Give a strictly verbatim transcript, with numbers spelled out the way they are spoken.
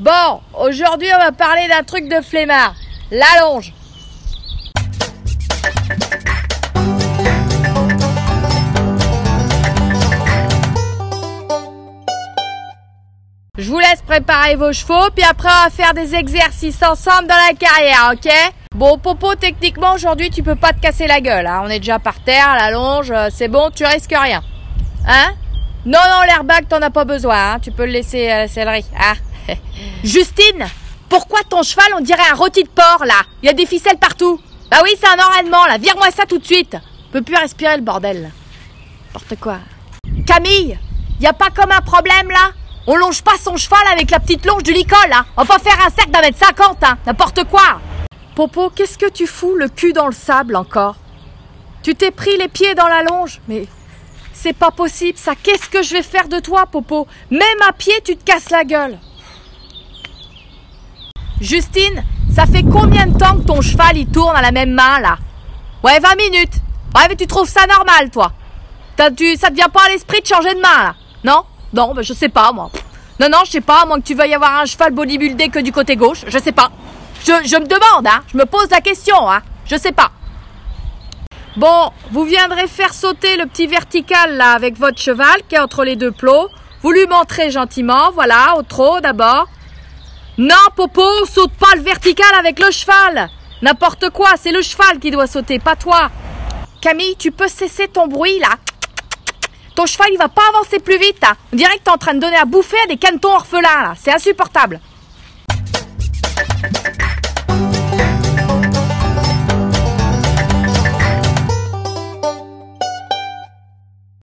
Bon, aujourd'hui on va parler d'un truc de flemmard, l'allonge. Je vous laisse préparer vos chevaux, puis après on va faire des exercices ensemble dans la carrière, ok? Bon, Popo, techniquement aujourd'hui tu peux pas te casser la gueule, hein? On est déjà par terre, l'allonge, c'est bon, tu risques rien. Hein? Non, non, l'airbag t'en as pas besoin, hein? Tu peux le laisser euh, céleri. Ah. Justine, pourquoi ton cheval on dirait un rôti de porc là? Il y a des ficelles partout. Bah oui, c'est un enraillement là, vire-moi ça tout de suite. Je peux plus respirer le bordel. N'importe quoi. Camille, y a pas comme un problème là? On longe pas son cheval avec la petite longe du licol là. On va pas faire un cercle d'un mètre cinquante, hein? N'importe quoi. Popo, qu'est-ce que tu fous le cul dans le sable encore? Tu t'es pris les pieds dans la longe, mais c'est pas possible ça. Qu'est-ce que je vais faire de toi, Popo? Même à pied, tu te casses la gueule. Justine, ça fait combien de temps que ton cheval il tourne à la même main là? Ouais, vingt minutes. Ouais, mais tu trouves ça normal toi? T'as, tu, ça te vient pas à l'esprit de changer de main là? Non? Non, bah, je sais pas moi. Non, non, je sais pas, à moins que tu veuilles avoir un cheval bodybuildé que du côté gauche, je sais pas. Je, je me demande, hein, je me pose la question, hein, je sais pas. Bon, vous viendrez faire sauter le petit vertical là avec votre cheval qui est entre les deux plots. Vous lui montrez gentiment, voilà, au trot d'abord. Non, Popo, saute pas le vertical avec le cheval. N'importe quoi, c'est le cheval qui doit sauter, pas toi. Camille, tu peux cesser ton bruit là. Ton cheval, il va pas avancer plus vite. Hein. On dirait que t'es en train de donner à bouffer à des canetons orphelins là. C'est insupportable.